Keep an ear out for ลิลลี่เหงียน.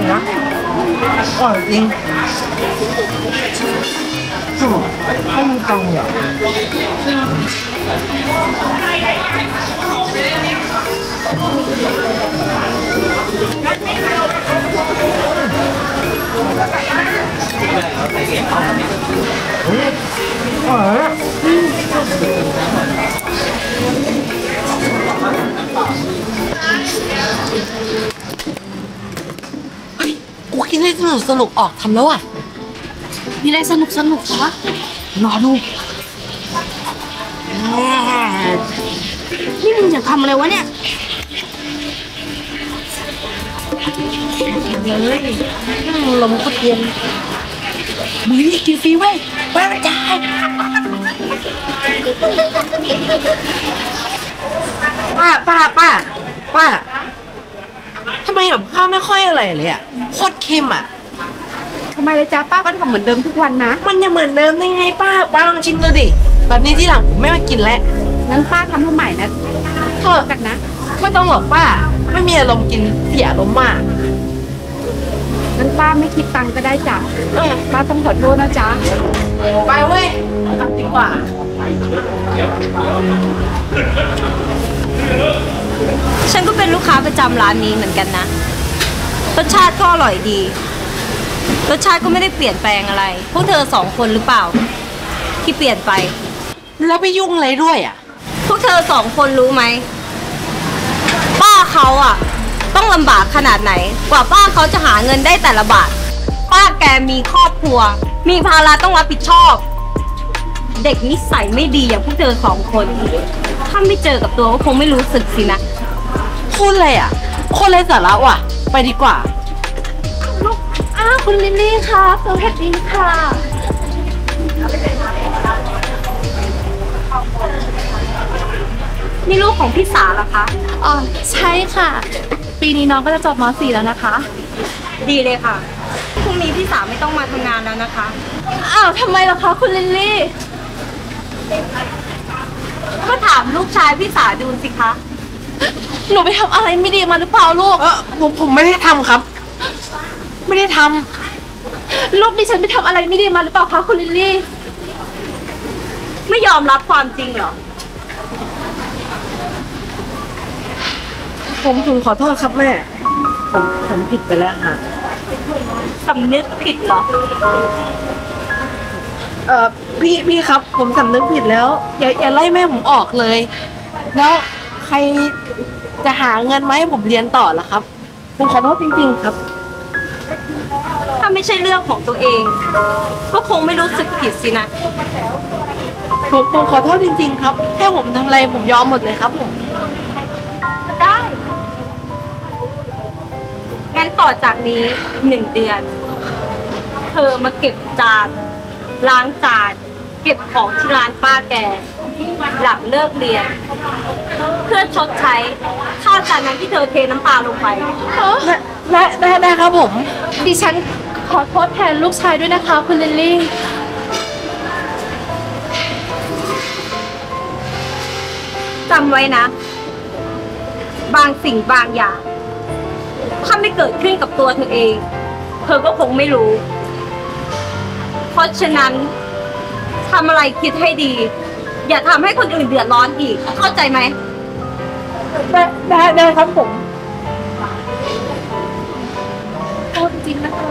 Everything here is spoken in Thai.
อยนะอร่อยจริงจุ๊บให้มันตรงเหรอกินได้สนุกสนุกออกทำแล้วอ่ะมีอะไรสนุกสนุกปะรอดูนี่มึงจะทำอะไรวะเนี่ยเลยลมก็เย็นมึงนี่กินฟรีเว้ยไม่จ่ายป้าทำไมแบบข้าวไม่ค่อยอะไรเลยอ่ะโคตรเค็มอ่ะทำไมเลยจ้าป้าก็ทำเหมือนเดิมทุกวันนะมันยังเหมือนเดิมได้ไงป้าลองชิมดูดิแบบนี้ที่หลังผมไม่มากินแล้วงั้นป้าทำให้ใหม่นะเถอะกันนะไม่ต้องหรอกป้าไม่มีอารมณ์กินเสียอารมณ์มากงั้นป้าไม่คิดตังค์ก็ได้จ้ะป้าต้องขอโทษนะจ๊ะไปเว้ยกลับดีกว่าฉันก็เป็นลูกค้าประจำร้านนี้เหมือนกันนะรสชาติก็อร่อยดีรสชาติก็ไม่ได้เปลี่ยนแปลงอะไรพวกเธอสองคนหรือเปล่าที่เปลี่ยนไปแล้วไปยุ่งอะไรด้วยอ่ะพวกเธอสองคนรู้ไหมป้าเขาอ่ะต้องลำบากขนาดไหนกว่าป้าเขาจะหาเงินได้แต่ละบาทป้าแกมีครอบครัวมีภาระต้องรับผิดชอบเด็กนิสัยไม่ดีอย่างพวกเธอสองคนถ้าไม่เจอกับตัวก็คงไม่รู้สึกสินะพูดเลยอ่ะคนเลยสาระว่ะไปดีกว่าลูกคุณลิลลี่ค่ะสวัสดีค่ะนี่ลูกของพี่สาเหรอคะอ๋อใช่ค่ะปีนี้น้องก็จะจบม .4 แล้วนะคะดีเลยค่ะพรุ่งนี้พี่สาไม่ต้องมาทำงานแล้วนะคะอ้าวทำไมล่ะคะคุณลิลลี่ก็ถามลูกชายพี่สาดูสิคะหนูไปทำอะไรไม่ดีมาหรือเปล่าลูกผมไม่ได้ทำครับไม่ได้ทำลูกดิฉันไปทำอะไรไม่ดีมาหรือเปล่าคะคุณลิลลี่ไม่ยอมรับความจริงหรอผมขอโทษครับแม่ผมผิดไปแล้วค่ะสำนึกผิดเหรอพี่ครับผมสำนึกผิดแล้วอย่าไล่แม่ผมออกเลยแล้วใครจะหาเงินมาให้ผมเรียนต่อล่ะครับผมขอโทษจริงๆครับถ้าไม่ใช่เรื่องของตัวเองก็คงไม่รู้สึกผิดสินะผมขอโทษจริงๆครับแค่ผมทำอะไรผมยอมหมดเลยครับผมได้งั้นต่อจากนี้1 เดือนเธอมาเก็บจานล้างจานเก็บของที่ร้านป้าแกหลังเลิกเรียนเพื่อชดใช้ค่าจานนั้นที่เธอเทน้ำปลาลงไปได้ครับผมดิฉันขอโทษแทนลูกชายด้วยนะคะคุณลิลลี่จำไว้นะบางสิ่งบางอย่างถ้าไม่เกิดขึ้นกับตัวเธอเองเธอก็คงไม่รู้เพราะฉะนั้นทำอะไรคิดให้ดีอย่าทำให้คนอื่นเดือดร้อนอีกเข้าใจไหมได้ครับผมโอ้จริงนะคะ